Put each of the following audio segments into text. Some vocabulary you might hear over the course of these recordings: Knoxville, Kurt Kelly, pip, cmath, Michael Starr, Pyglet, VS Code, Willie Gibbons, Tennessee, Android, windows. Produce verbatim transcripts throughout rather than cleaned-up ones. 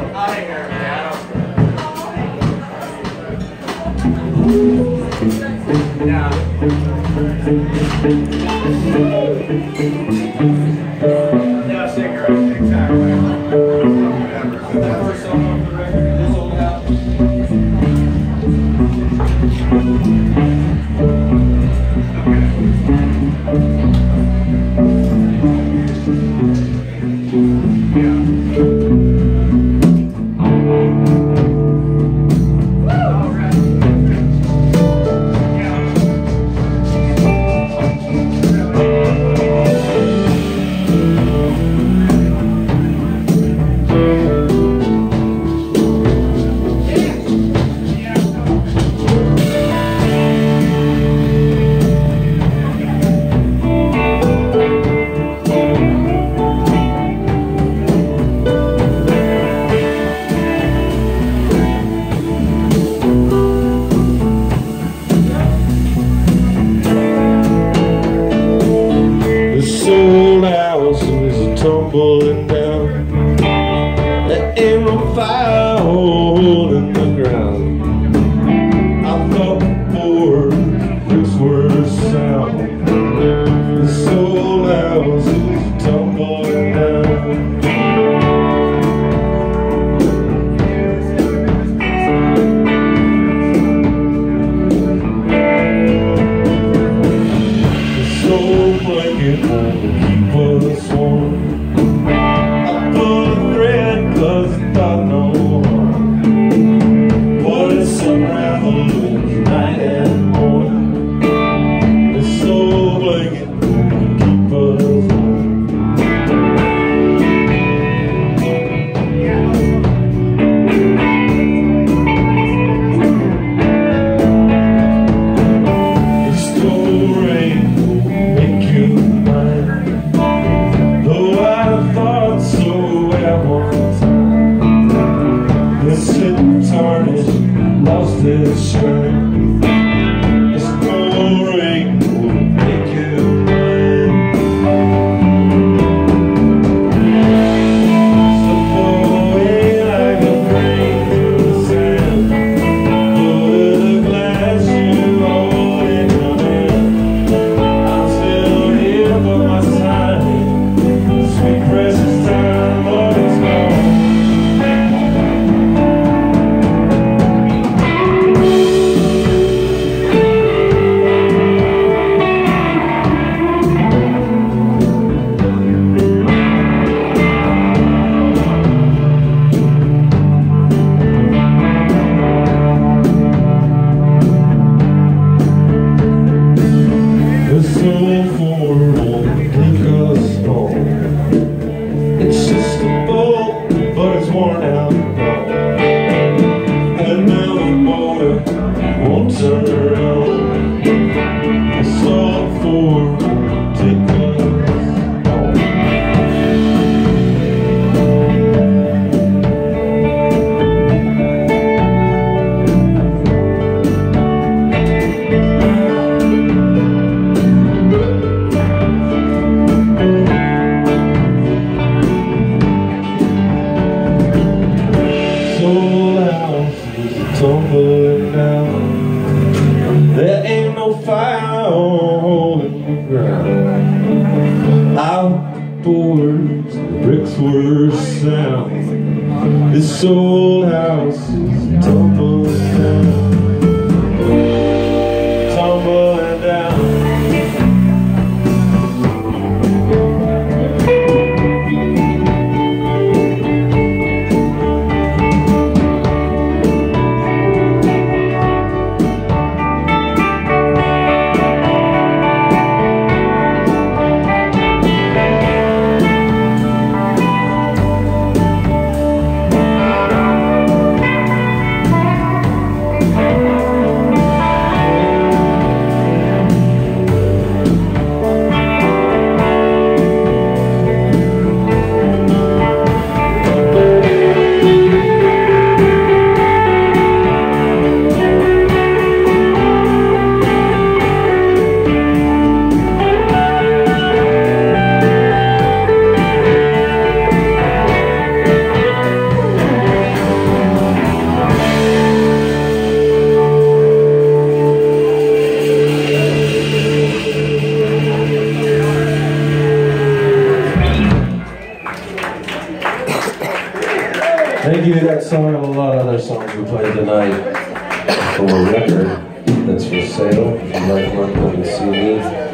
Thank you. hear that song and a lot of other songs we played tonight for a record that's for sale. If you'd like one, come and see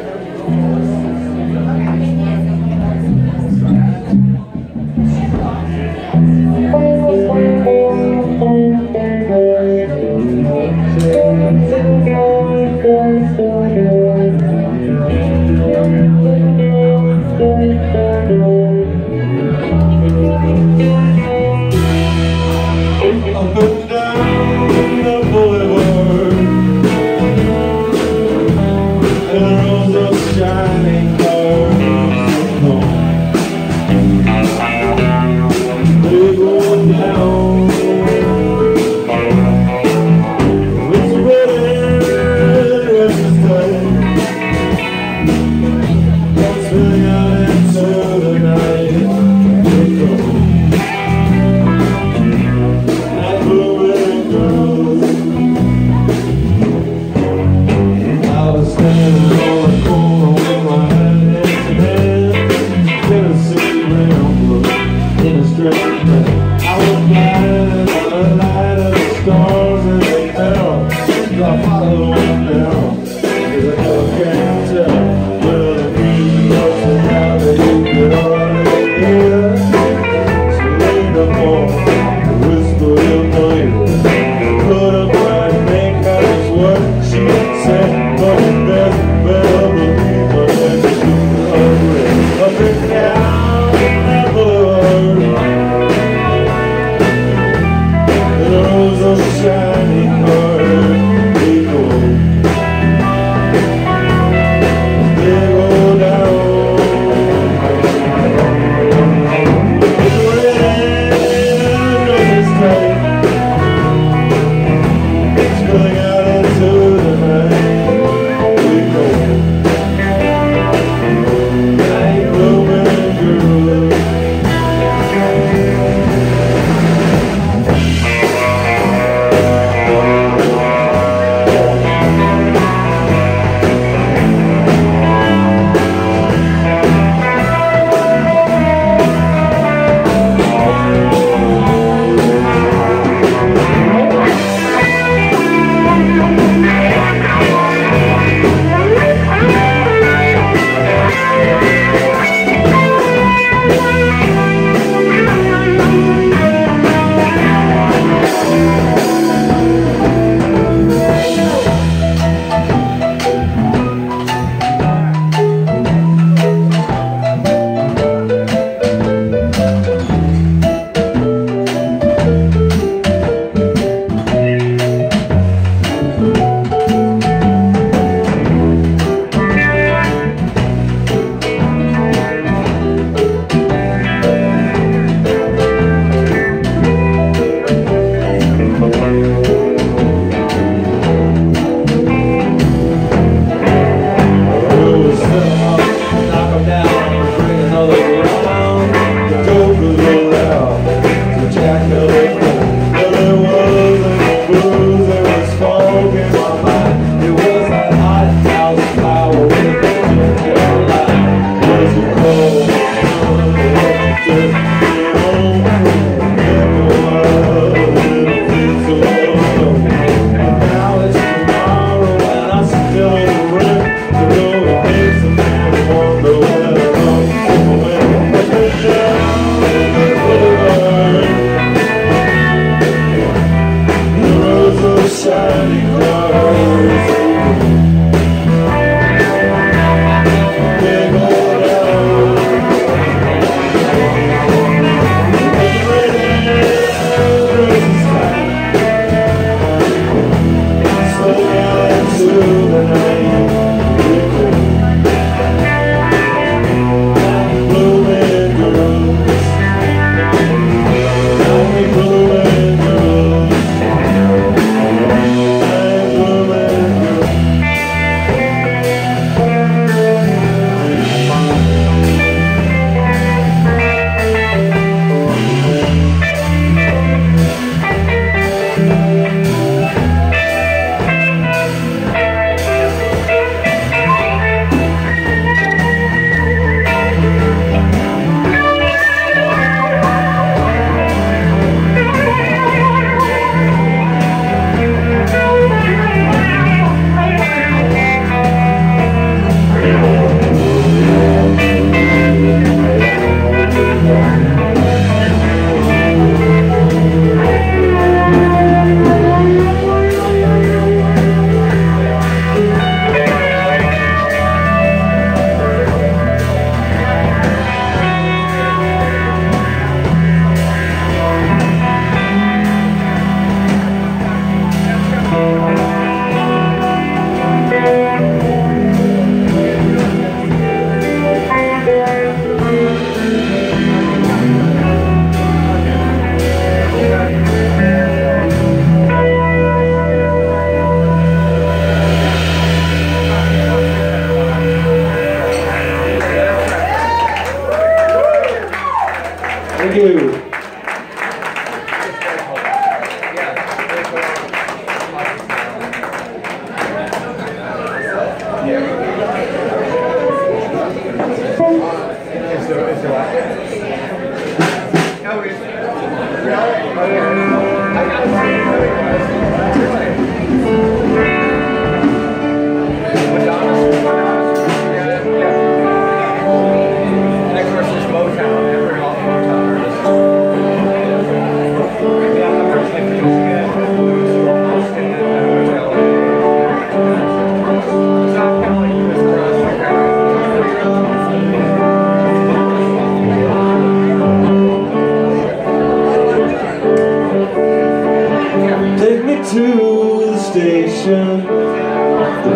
To the station,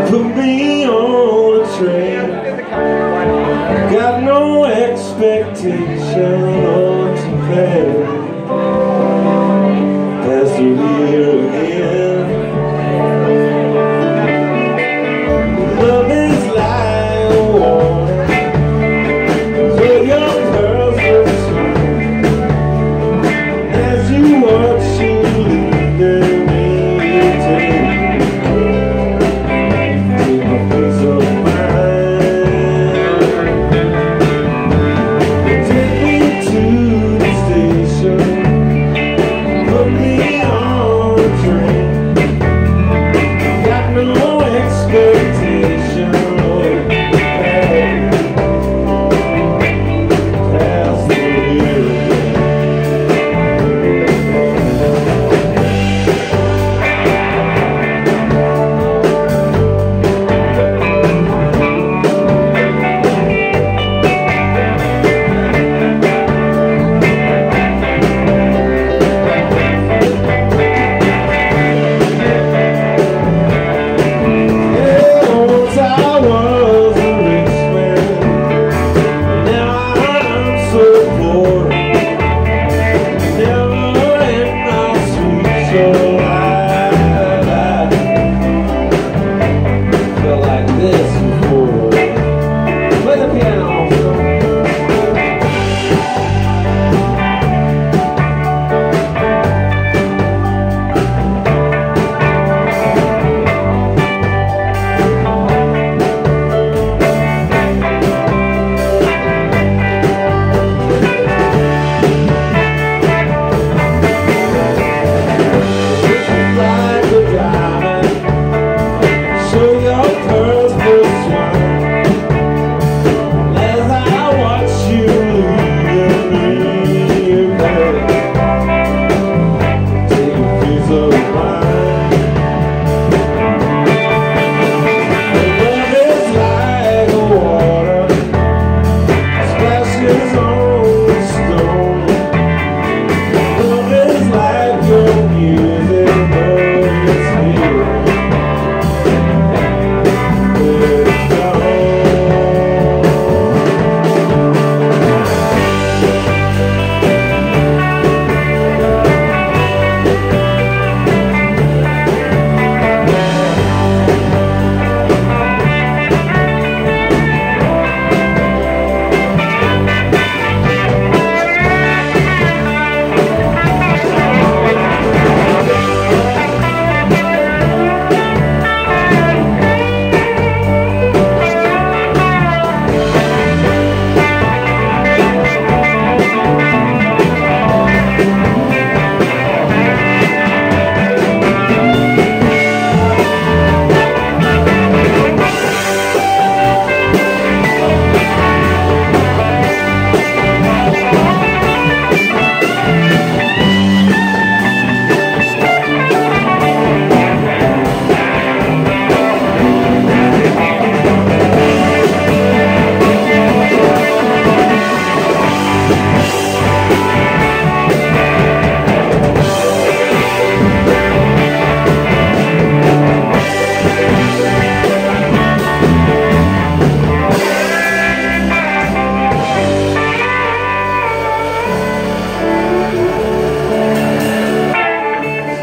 put me on a train. Got no expectation on to pay. Pass the year again. Love is like a war, where your girls are sweet. As you watch you leave them.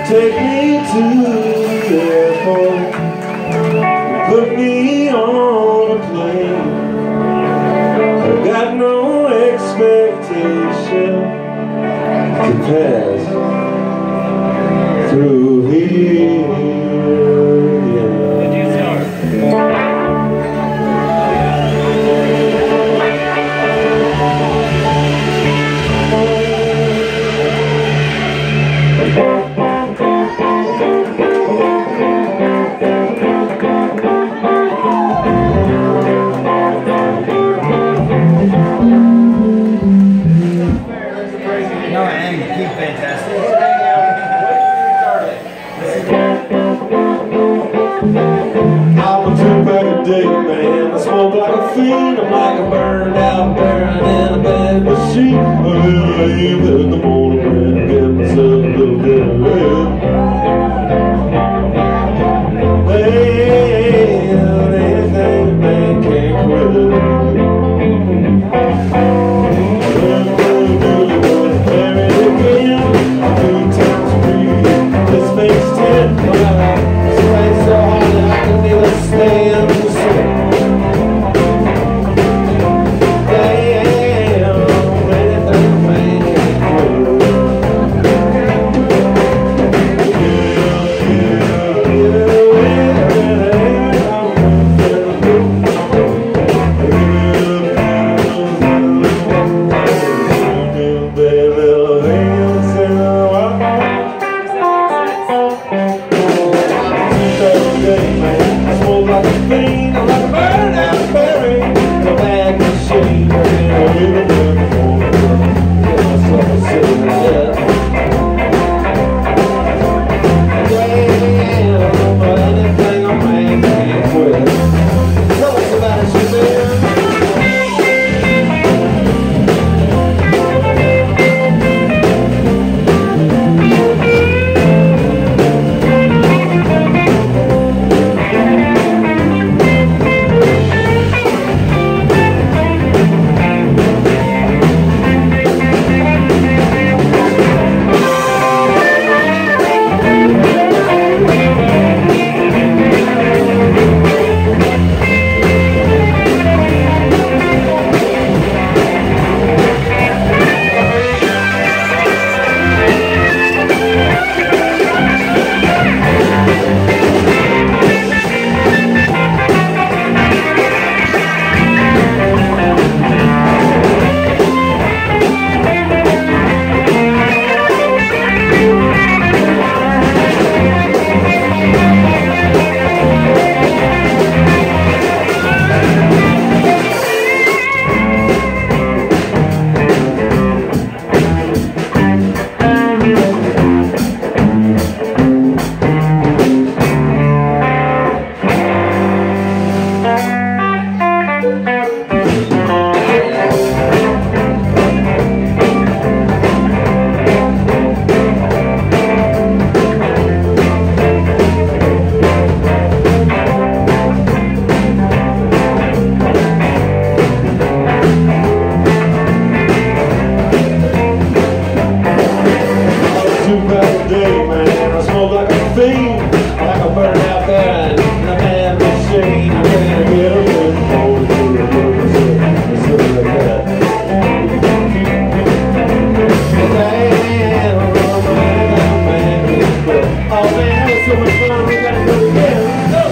Take me to the airport, put me on a plane. I've got no expectation to pass through here. Did you start? Yeah. bad day, man. I smoked like a fiend, like a bird out there in a man machine. I can't get a good old fool and stuff like that. Man, oh man, oh man, oh man, that was so much fun. We gotta go again. Go!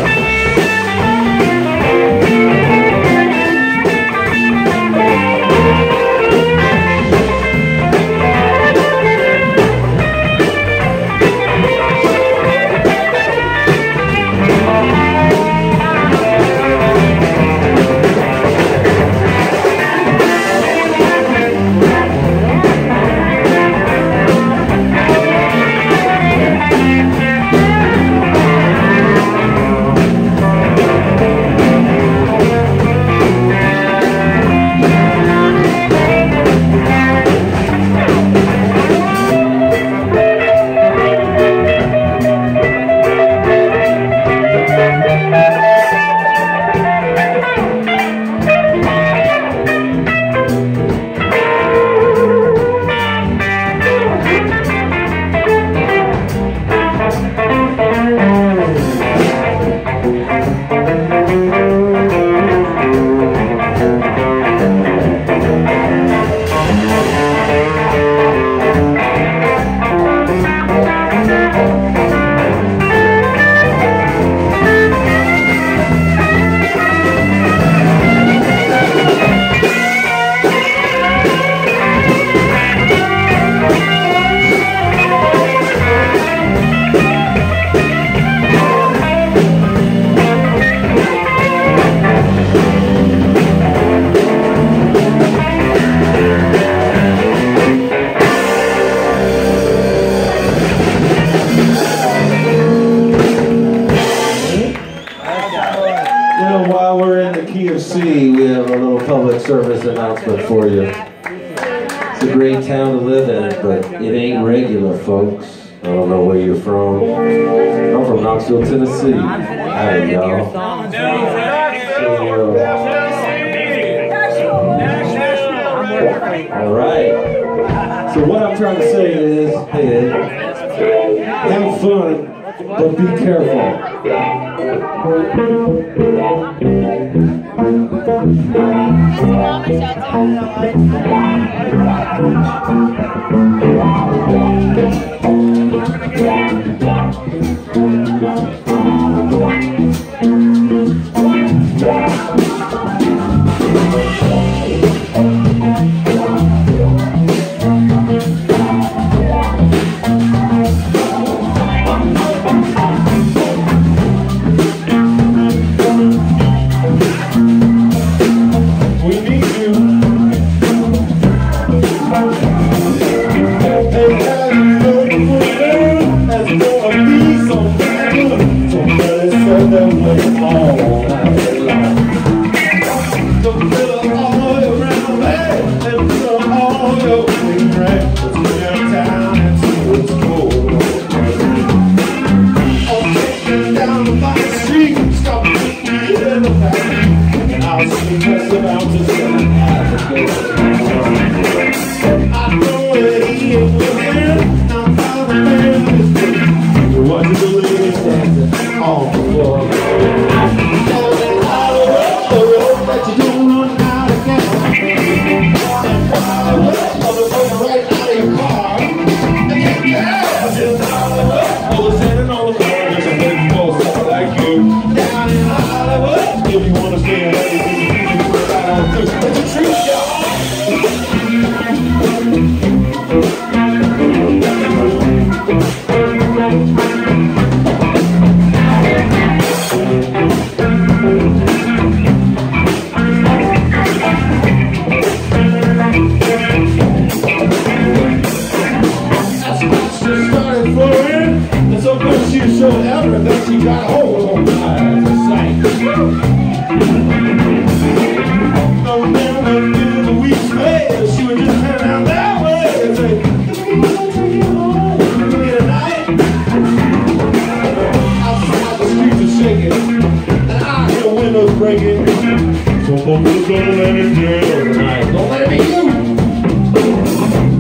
Service announcement for you. It's a great town to live in, but it ain't regular, folks. I don't know where you're from. I'm from Knoxville, Tennessee. Hi, y'all. So, uh, all right. So what I'm trying to say is, hey, have fun, but be careful. Don't let it be you.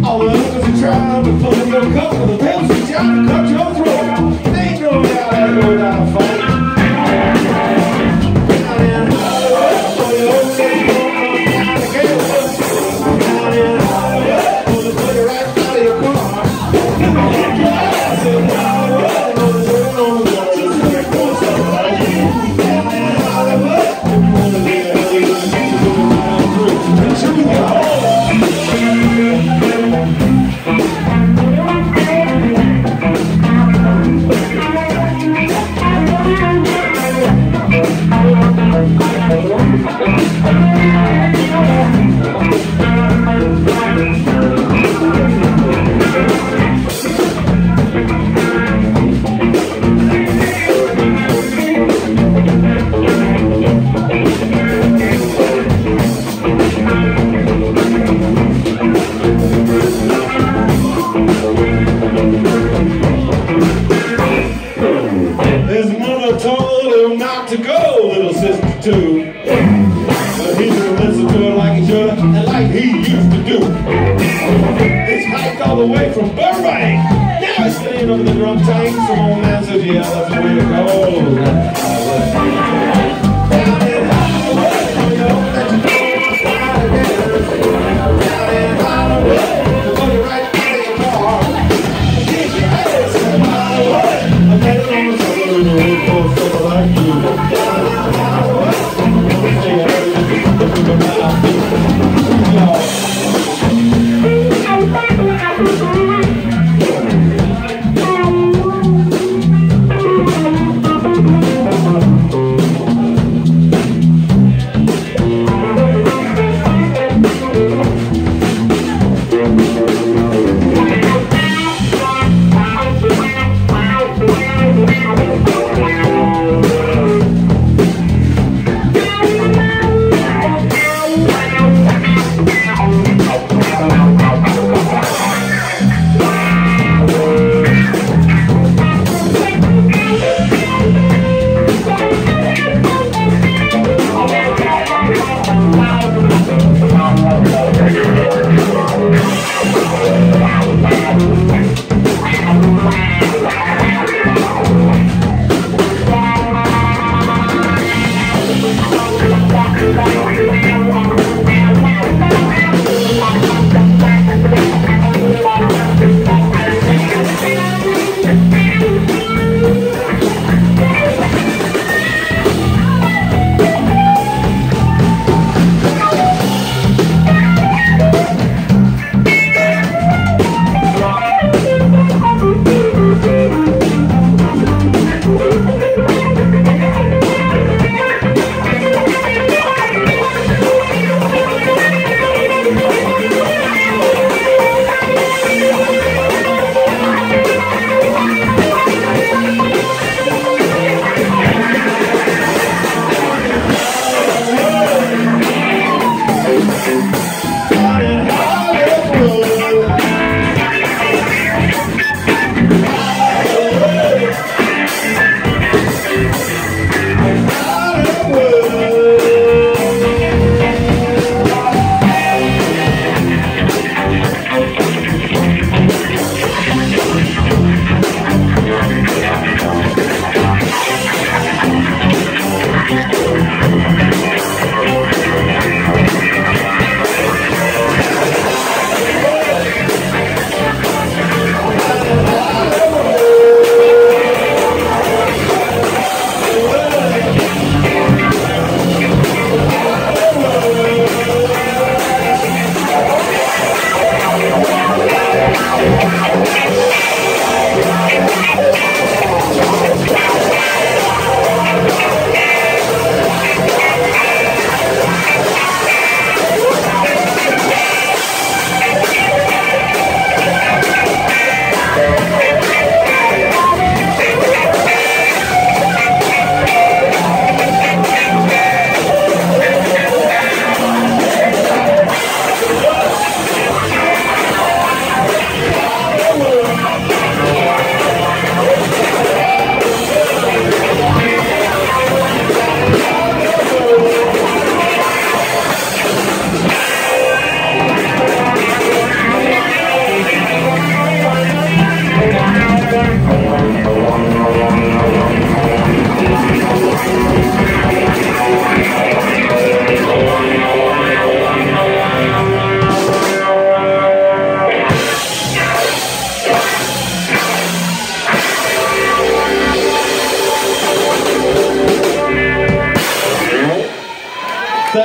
All the others are trying. be pulling your cup for the tails and trying to cut your throat. They ain't no doubt I learned how to fight. Down in Hollywood, for the old city, down to Gaylord. Down in Hollywood, for the bullet right out of your car. Down your ass in Hollywood, no turn on the water, just like those other. Down in Hollywood, if you want to leave the way, you need to go around through. And shoot me out. Down in Hollywood, down in Hollywood,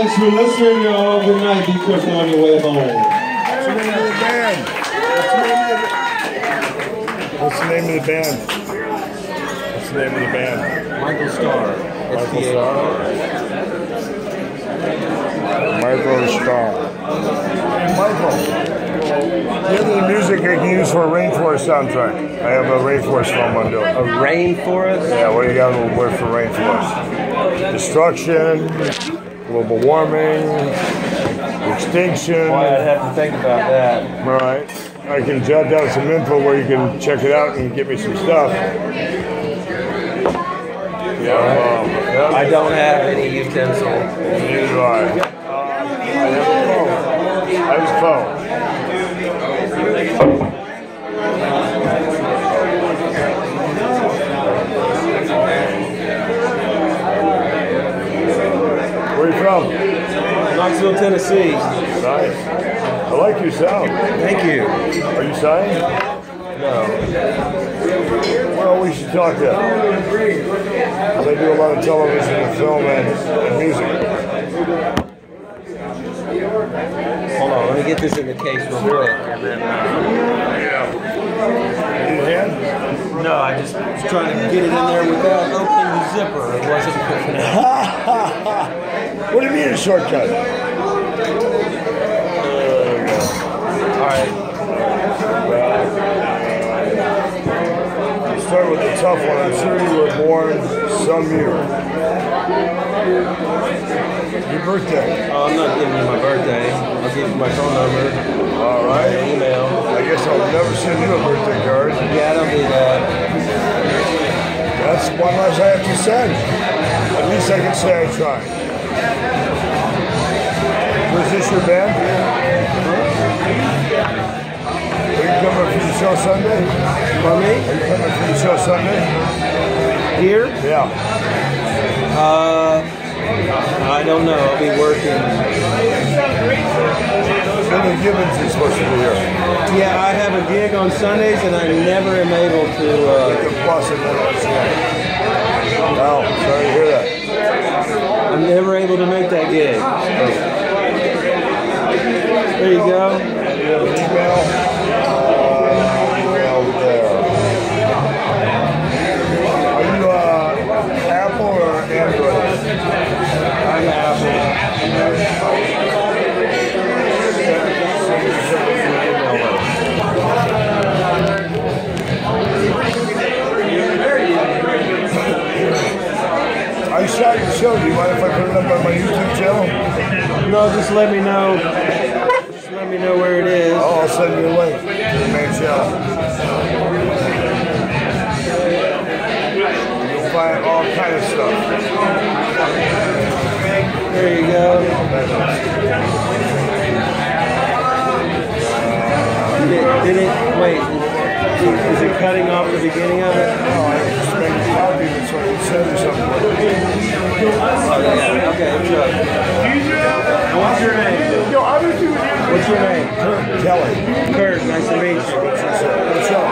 much for listening, y'all. Good night. Be careful on your way home. What's the name of the band? What's the name of the band? What's the name of the band? Michael Starr. Michael Starr. Michael Starr. Michael. The other music I can use for a Rainforest soundtrack. I have a Rainforest film I'm doing. A Rainforest? Yeah, what do you got a word for Rainforest? Destruction, global warming, extinction. Boy, I'd have to think about that. All right. I can jot down some info where you can check it out and get me some stuff. Yeah, right. um, I don't have any utensils. Neither do I. Uh, I have a phone. I have a phone. Where are you from? Knoxville, Tennessee. Nice. I like your sound. Thank you. Are you signed? No. Well, we should talk then. I do a lot of television and film and, and music. Hold on, let me get this in the case real sure. quick. And then, uh, yeah. No, I just was trying to get it in there without opening the zipper. It wasn't quick enough. What do you mean a shortcut? Uh, Alright. Well, start with the tough one. I'm sure you were born some year. Your birthday? Oh, I'm not giving you my birthday. I'll give you my phone number. All right. My email. I guess I'll never send you a birthday card. Yeah, I don't need that. That's one less I have to send. At least I can say I tried. Was this your band? Are you coming for the show Sunday? For me? Are you coming for the show Sunday? Here? Yeah. Uh... I don't know. I'll be working. Willie Gibbons is supposed to be here. Yeah, I have a gig on Sundays, and I never am able to. Uh, you can plus it on Sunday. Wow, sorry to hear that. I'm never able to make that gig. There you go. Email. Email uh, there. Are you uh, Apple or Android? I'm I shot your show. Do you mind if I put it up on my YouTube channel? No, just let me know. Just let me know where it is. Oh, I'll send you a link to the main channel. You'll find all kind of stuff. There you go. Did it, did it, wait, is it cutting off the beginning of it? No, I expected to copy it so I could send you something. Oh, yeah, okay, sure. What's your name? What's your name? Kurt Kelly. Kurt, nice to meet you. What's up?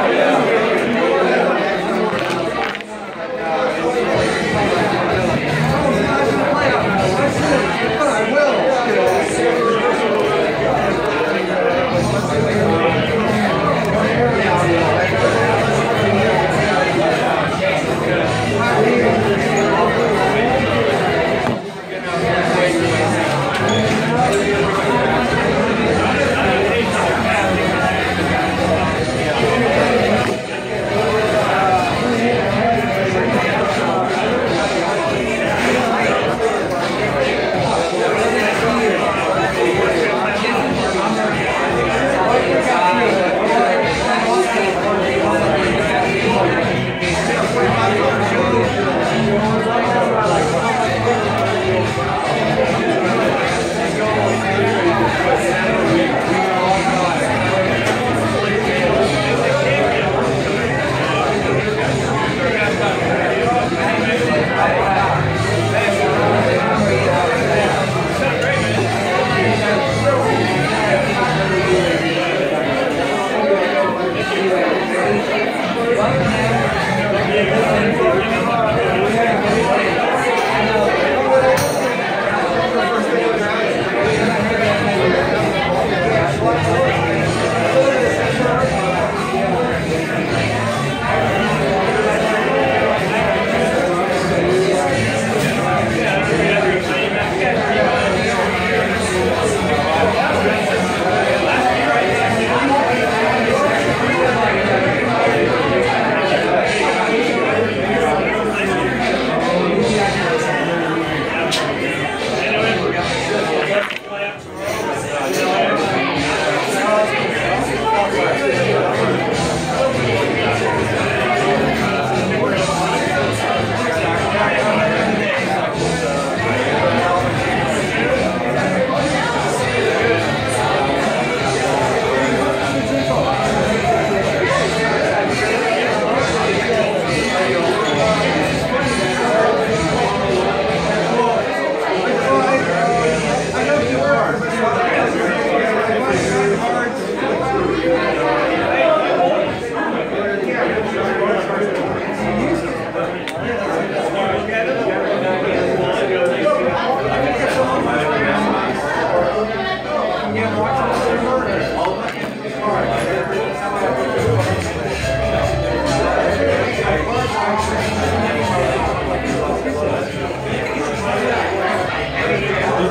Did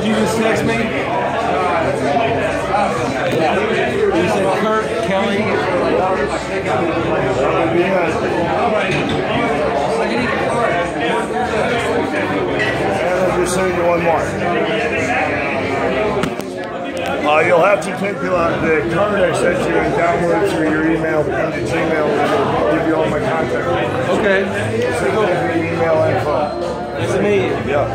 you just text me? Yeah. You said Kurt Kelly. All right. I'll just send you one more. Uh, you'll have to take the, uh, the card I sent you and download to your email, the company's email, and I'll give you all my contact. Okay. So go to your email and phone. Nice to meet you. Yeah.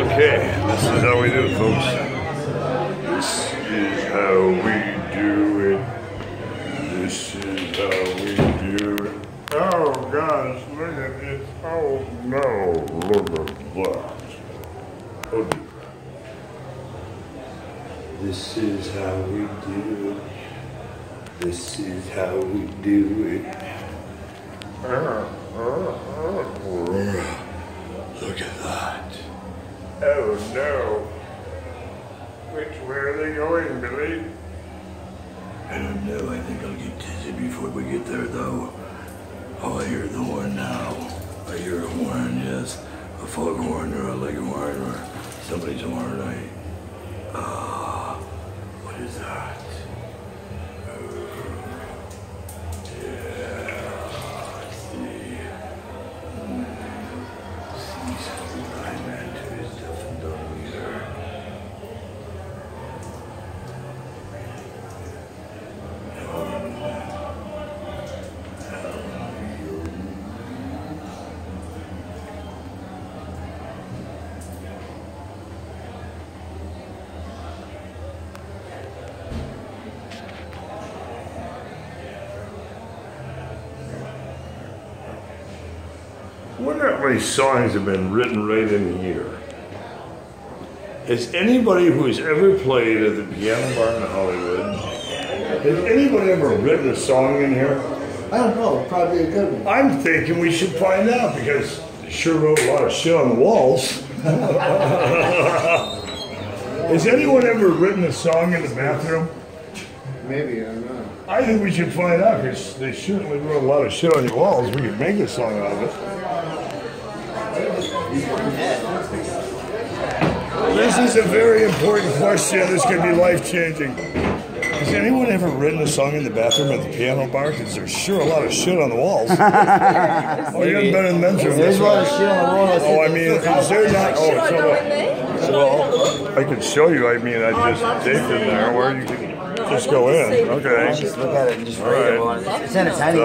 Okay, this is how we do it, folks. This is how we do it. This is how we do it. Oh, gosh, look at it. Oh, no, look at that. Oh, dear. This is how we do it. This is how we do it. Look at that. Oh no. Which way are they going, Billy? I don't know. I think I'll get dizzy before we get there, though. Oh, I hear the horn now. I hear a horn, yes. A foghorn or a leghorn or somebody's horn. I. Uh, What is that? Oh, yeah, I see. Mm. Sees the blind man to his death and don't lead Wonder how many songs have been written right in here. Has anybody who's ever played at the piano bar in Hollywood, has anybody ever written a song in here? I don't know, probably a good one. I'm thinking we should find out because I sure wrote a lot of shit on the walls. Has anyone ever written a song in the bathroom? Maybe, I don't know. I think we should find out because they certainly wrote a lot of shit on your walls. We could make a song out of it. This is a very important question. This could be life-changing. Has anyone ever written a song in the bathroom at the piano bar? Because there's sure a lot of shit on the walls. Oh, you haven't been in men's room. There's a lot of shit on the walls. Oh, I mean, is there not? Oh, it's all. Well, I could show you. I mean, I just taped in there where you can just go in. Okay. Just look at it and just read it. It's in a tiny.